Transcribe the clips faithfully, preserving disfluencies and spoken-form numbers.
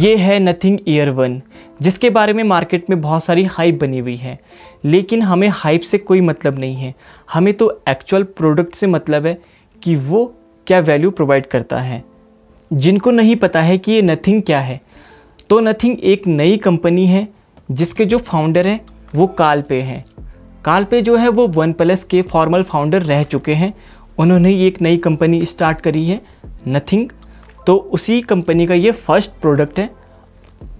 ये है nothing Ear one, जिसके बारे में मार्केट में बहुत सारी हाइप बनी हुई है, लेकिन हमें हाइप से कोई मतलब नहीं है। हमें तो एक्चुअल प्रोडक्ट से मतलब है कि वो क्या वैल्यू प्रोवाइड करता है। जिनको नहीं पता है कि ये नथिंग क्या है, तो नथिंग एक नई कंपनी है जिसके जो फाउंडर हैं वो कार्ल पे हैं। कार्ल पे जो है वो वन प्लस के फॉर्मल फाउंडर रह चुके हैं। उन्होंने एक नई कंपनी स्टार्ट करी है नथिंग, तो उसी कंपनी का ये फर्स्ट प्रोडक्ट है।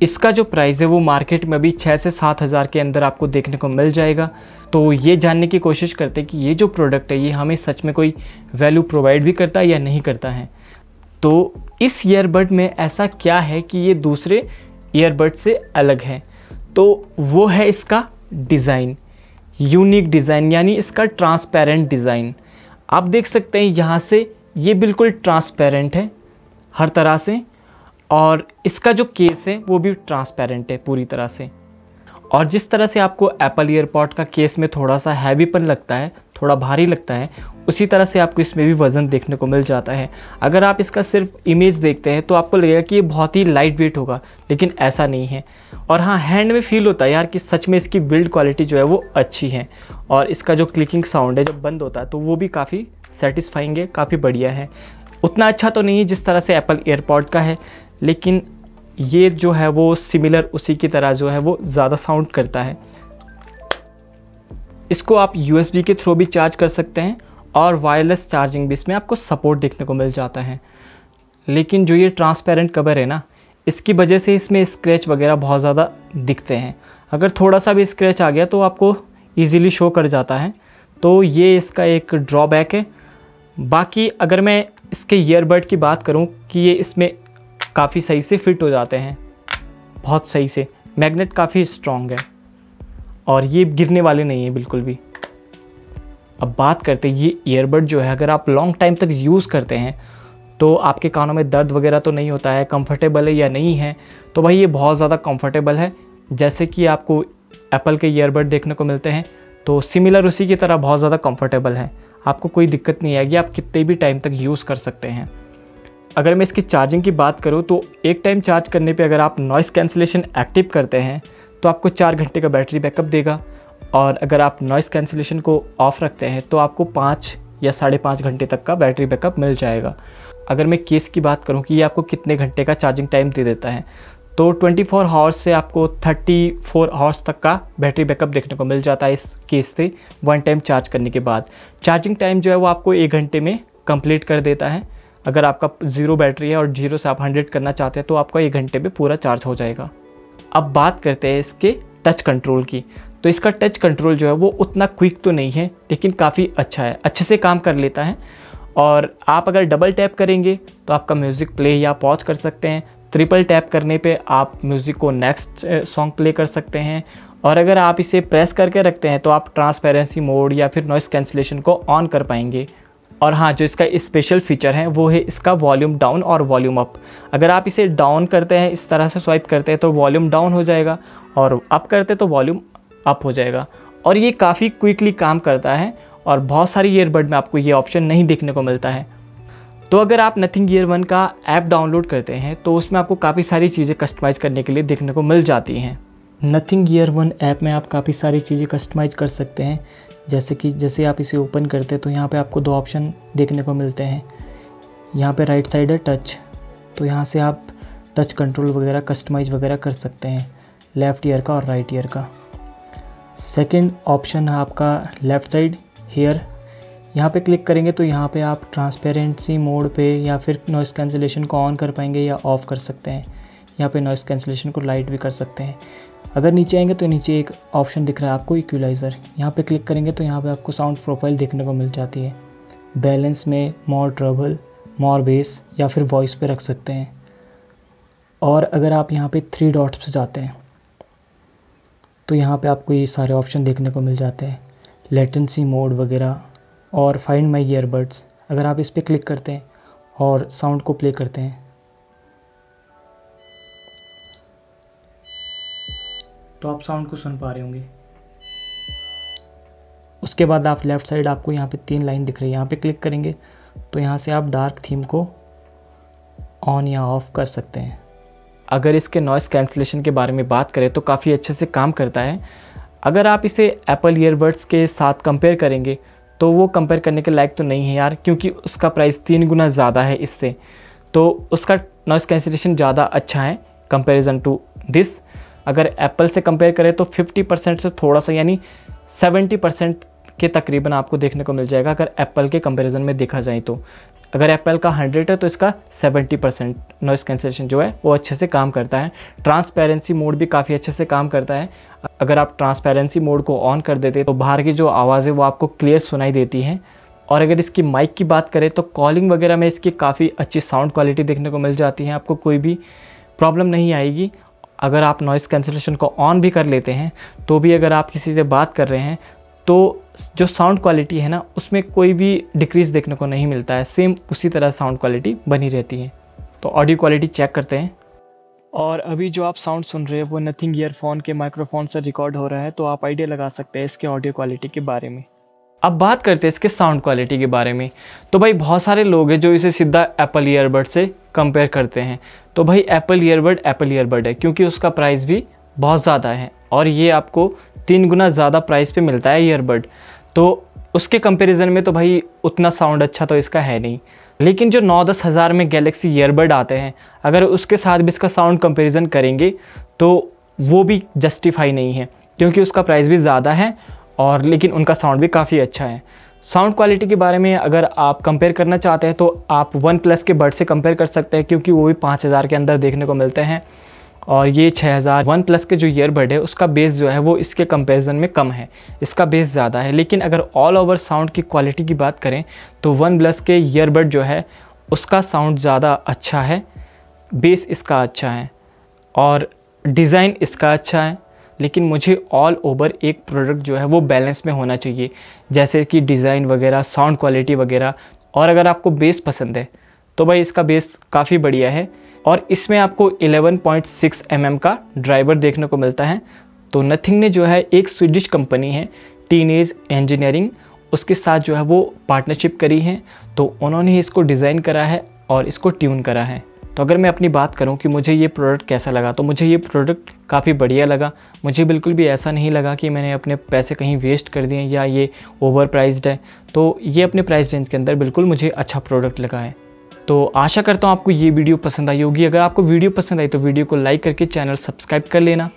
इसका जो प्राइस है वो मार्केट में अभी छः से सात हज़ार के अंदर आपको देखने को मिल जाएगा। तो ये जानने की कोशिश करते हैं कि ये जो प्रोडक्ट है ये हमें सच में कोई वैल्यू प्रोवाइड भी करता है या नहीं करता है। तो इस ईयरबड में ऐसा क्या है कि ये दूसरे ईयरबड से अलग है, तो वो है इसका डिज़ाइन, यूनिक डिज़ाइन, यानी इसका ट्रांसपेरेंट डिज़ाइन। आप देख सकते हैं यहाँ से ये बिल्कुल ट्रांसपेरेंट है हर तरह से, और इसका जो केस है वो भी ट्रांसपेरेंट है पूरी तरह से। और जिस तरह से आपको एप्पल एयरपॉड का केस में थोड़ा सा हैवीपन लगता है, थोड़ा भारी लगता है, उसी तरह से आपको इसमें भी वज़न देखने को मिल जाता है। अगर आप इसका सिर्फ इमेज देखते हैं तो आपको लगेगा कि ये बहुत ही लाइट वेट होगा, लेकिन ऐसा नहीं है। और हाँ, हैंड में फील होता है यार कि सच में इसकी बिल्ड क्वालिटी जो है वो अच्छी है, और इसका जो क्लिकिंग साउंड है जब बंद होता है तो वो भी काफ़ी सेटिस्फाइंग है, काफ़ी बढ़िया है। उतना अच्छा तो नहीं है जिस तरह से एप्पल एयरपॉड का है, लेकिन ये जो है वो सिमिलर उसी की तरह जो है वो ज़्यादा साउंड करता है। इसको आप यूएसबी के थ्रू भी चार्ज कर सकते हैं, और वायरलेस चार्जिंग भी इसमें आपको सपोर्ट देखने को मिल जाता है। लेकिन जो ये ट्रांसपेरेंट कवर है ना, इसकी वजह से इसमें स्क्रैच वगैरह बहुत ज़्यादा दिखते हैं। अगर थोड़ा सा भी स्क्रैच आ गया तो आपको ईजिली शो कर जाता है, तो ये इसका एक ड्रॉबैक है। बाकी अगर मैं इसके ईयरबड की बात करूं कि ये इसमें काफ़ी सही से फिट हो जाते हैं, बहुत सही से। मैग्नेट काफ़ी स्ट्रॉन्ग है और ये गिरने वाले नहीं है बिल्कुल भी। अब बात करते हैं, ये ईयरबड जो है अगर आप लॉन्ग टाइम तक यूज़ करते हैं तो आपके कानों में दर्द वगैरह तो नहीं होता है। कंफर्टेबल है या नहीं है, तो भाई ये बहुत ज़्यादा कंफर्टेबल है। जैसे कि आपको एप्पल के ईयरबड देखने को मिलते हैं तो सिमिलर उसी की तरह बहुत ज़्यादा कंफर्टेबल है, आपको कोई दिक्कत नहीं आएगी, आप कितने भी टाइम तक यूज़ कर सकते हैं। अगर मैं इसकी चार्जिंग की बात करूँ तो एक टाइम चार्ज करने पे अगर आप नॉइस कैंसिलेशन एक्टिव करते हैं तो आपको चार घंटे का बैटरी बैकअप देगा, और अगर आप नॉइस कैंसिलेशन को ऑफ़ रखते हैं तो आपको पाँच या साढ़े पाँच घंटे तक का बैटरी बैकअप मिल जाएगा। अगर मैं केस की बात करूँ कि ये आपको कितने घंटे का चार्जिंग टाइम दे देता है, तो ट्वेंटी फोर हावर्स से आपको थर्टी फोर हावर्स तक का बैटरी बैकअप देखने को मिल जाता है इस केस से। वन टाइम चार्ज करने के बाद चार्जिंग टाइम जो है वो आपको एक घंटे में कंप्लीट कर देता है। अगर आपका ज़ीरो बैटरी है और जीरो से आप हंड्रेड करना चाहते हैं तो आपका एक घंटे में पूरा चार्ज हो जाएगा। अब बात करते हैं इसके टच कंट्रोल की, तो इसका टच कंट्रोल जो है वो उतना क्विक तो नहीं है, लेकिन काफ़ी अच्छा है, अच्छे से काम कर लेता है। और आप अगर डबल टैप करेंगे तो आपका म्यूज़िक प्ले या पॉज कर सकते हैं। ट्रिपल टैप करने पे आप म्यूज़िक को नेक्स्ट सॉन्ग प्ले कर सकते हैं। और अगर आप इसे प्रेस करके रखते हैं तो आप ट्रांसपेरेंसी मोड या फिर नॉइस कैंसिलेशन को ऑन कर पाएंगे। और हाँ, जो इसका स्पेशल फीचर है वो है इसका वॉल्यूम डाउन और वॉल्यूम अप। अगर आप इसे डाउन करते हैं, इस तरह से स्वाइप करते हैं तो वॉल्यूम डाउन हो जाएगा, और अप करते हैं तो वॉल्यूम अप हो जाएगा। और ये काफ़ी क्विकली काम करता है, और बहुत सारी ईयरबड में आपको ये ऑप्शन नहीं देखने को मिलता है। तो अगर आप नथिंग ईयर वन का ऐप डाउनलोड करते हैं तो उसमें आपको काफ़ी सारी चीज़ें कस्टमाइज़ करने के लिए देखने को मिल जाती हैं। नथिंग ईयर वन ऐप में आप काफ़ी सारी चीज़ें कस्टमाइज़ कर सकते हैं। जैसे कि जैसे आप इसे ओपन करते हैं तो यहाँ पे आपको दो ऑप्शन देखने को मिलते हैं। यहाँ पे राइट साइड है टच, तो यहाँ से आप टच कंट्रोल वगैरह कस्टमाइज़ वगैरह कर सकते हैं, लेफ़्ट ईयर का और राइट ईयर का। सेकंड ऑप्शन है आपका लेफ़्ट साइड हेयर, यहाँ पे क्लिक करेंगे तो यहाँ पे आप ट्रांसपेरेंसी मोड पे या फिर नॉइस कैंसिलेशन को ऑन कर पाएंगे या ऑफ़ कर सकते हैं। यहाँ पे नॉइस कैंसिलेशन को लाइट भी कर सकते हैं। अगर नीचे आएंगे तो नीचे एक ऑप्शन दिख रहा है आपको इक्वलाइज़र, यहाँ पे क्लिक करेंगे तो यहाँ पे आपको साउंड प्रोफाइल देखने को मिल जाती है। बैलेंस में मोर ट्रबल, मोर बेस या फिर वॉइस पे रख सकते हैं। और अगर आप यहाँ पे थ्री डॉट्स पे जाते हैं तो यहाँ पे आपको ये सारे ऑप्शन देखने को मिल जाते हैं, लेटेंसी मोड वगैरह और फाइंड माय ईयरबड्स। अगर आप इस पर क्लिक करते हैं और साउंड को प्ले करते हैं तो आप साउंड को सुन पा रहे होंगे। उसके बाद आप लेफ़्ट साइड, आपको यहाँ पे तीन लाइन दिख रही है, यहाँ पे क्लिक करेंगे तो यहाँ से आप डार्क थीम को ऑन या ऑफ़ कर सकते हैं। अगर इसके नॉइस कैंसलेशन के बारे में बात करें तो काफ़ी अच्छे से काम करता है। अगर आप इसे एप्पल ईयरबड्स के साथ कंपेयर करेंगे तो वो कंपेयर करने के लायक तो नहीं है यार, क्योंकि उसका प्राइस तीन गुना ज़्यादा है इससे, तो उसका नॉइस कैंसलेशन ज़्यादा अच्छा है कंपैरिजन टू दिस। अगर एप्पल से कंपेयर करें तो फिफ्टी परसेंट से थोड़ा सा यानी सेवेंटी परसेंट के तकरीबन आपको देखने को मिल जाएगा अगर एप्पल के कंपैरिजन में देखा जाए तो। अगर एप्पल का हंड्रेड है तो इसका सेवेंटी परसेंट नॉइस कैंसलेशन जो है वो अच्छे से काम करता है। ट्रांसपेरेंसी मोड भी काफ़ी अच्छे से काम करता है। अगर आप ट्रांसपेरेंसी मोड को ऑन कर देते तो बाहर की जो आवाज़ है वो आपको क्लियर सुनाई देती हैं। और अगर इसकी माइक की बात करें तो कॉलिंग वगैरह में इसकी काफ़ी अच्छी साउंड क्वालिटी देखने को मिल जाती है, आपको कोई भी प्रॉब्लम नहीं आएगी। अगर आप नॉइस कैंसलेशन को ऑन भी कर लेते हैं तो भी अगर आप किसी से बात कर रहे हैं तो जो साउंड क्वालिटी है ना उसमें कोई भी डिक्रीज़ देखने को नहीं मिलता है, सेम उसी तरह साउंड क्वालिटी बनी रहती है। तो ऑडियो क्वालिटी चेक करते हैं। और अभी जो आप साउंड सुन रहे हैं वो नथिंग ईयर फोन के माइक्रोफोन से रिकॉर्ड हो रहा है, तो आप आइडिया लगा सकते हैं इसके ऑडियो क्वालिटी के बारे में। अब बात करते हैं इसके साउंड क्वालिटी के बारे में। तो भाई बहुत सारे लोग हैं जो इसे सीधा एप्पल ईयरबड से कंपेयर करते हैं, तो भाई एप्पल ईयरबड एप्पल ईयरबड है क्योंकि उसका प्राइस भी बहुत ज़्यादा है और ये आपको तीन गुना ज़्यादा प्राइस पे मिलता है ईयरबड, तो उसके कंपैरिजन में तो भाई उतना साउंड अच्छा तो इसका है नहीं। लेकिन जो नौ दस हज़ार में गैलेक्सी ईयरबड आते हैं अगर उसके साथ भी इसका साउंड कंपेरिजन करेंगे तो वो भी जस्टिफाई नहीं है, क्योंकि उसका प्राइस भी ज़्यादा है और लेकिन उनका साउंड भी काफ़ी अच्छा है। साउंड क्वालिटी के बारे में अगर आप कंपेयर करना चाहते हैं तो आप वन प्लस के बड से कंपेयर कर सकते हैं, क्योंकि वो भी पाँच हज़ार के अंदर देखने को मिलते हैं और ये छः हज़ार। वन प्लस के जो ईयरबड है उसका बेस जो है वो इसके कंपैरिजन में कम है, इसका बेस ज़्यादा है। लेकिन अगर ऑल ओवर साउंड की क्वालिटी की बात करें तो वन प्लस के ईयरबड जो है उसका साउंड ज़्यादा अच्छा है, बेस इसका अच्छा है और डिज़ाइन इसका अच्छा है। लेकिन मुझे ऑल ओवर एक प्रोडक्ट जो है वो बैलेंस में होना चाहिए, जैसे कि डिज़ाइन वगैरह, साउंड क्वालिटी वगैरह। और अगर आपको बेस पसंद है तो भाई इसका बेस काफ़ी बढ़िया है और इसमें आपको eleven point six M M का ड्राइवर देखने को मिलता है। तो नथिंग ने जो है एक स्वीडिश कंपनी है टीन ऑडियो इंजीनियरिंग, उसके साथ जो है वो पार्टनरशिप करी है, तो उन्होंने इसको डिज़ाइन करा है और इसको ट्यून करा है। तो अगर मैं अपनी बात करूं कि मुझे ये प्रोडक्ट कैसा लगा, तो मुझे ये प्रोडक्ट काफ़ी बढ़िया लगा। मुझे बिल्कुल भी ऐसा नहीं लगा कि मैंने अपने पैसे कहीं वेस्ट कर दिए या ये ओवर प्राइस्ड है, तो ये अपने प्राइस रेंज के अंदर बिल्कुल मुझे अच्छा प्रोडक्ट लगा है। तो आशा करता हूँ आपको ये वीडियो पसंद आई होगी। अगर आपको वीडियो पसंद आई तो वीडियो को लाइक करके चैनल सब्सक्राइब कर लेना।